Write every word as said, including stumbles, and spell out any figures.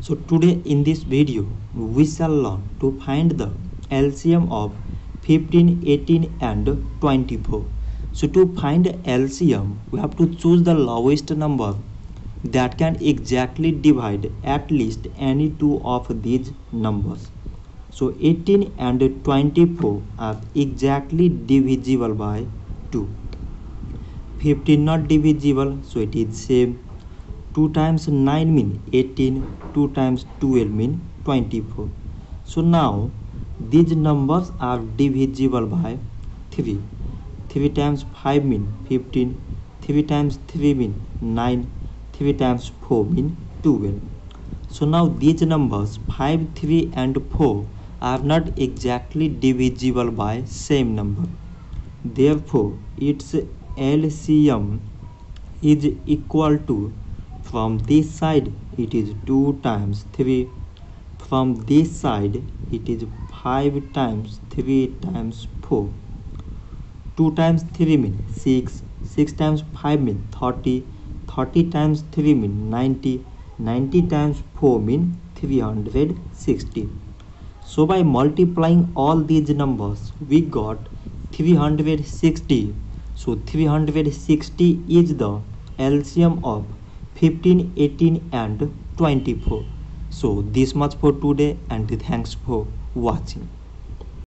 So today in this video we shall learn to find the L C M of fifteen, eighteen and twenty-four. So to find L C M we have to choose the lowest number that can exactly divide at least any two of these numbers. So eighteen and twenty-four are exactly divisible by two. fifteen not divisible, so it is same. two times nine mean eighteen, two times twelve mean twenty-four. So now these numbers are divisible by three. three times five mean fifteen, three times three mean nine, three times four mean twelve. So now these numbers five, three and four are not exactly divisible by same number. Therefore its L C M is equal to, from this side it is two times three, from this side it is five times three times four. two times three mean six, six times five mean thirty, thirty times three mean ninety, ninety times four mean three hundred sixty. So by multiplying all these numbers we got three hundred sixty. So three hundred sixty is the L C M of fifteen, eighteen and twenty-four. So this much for today and thanks for watching.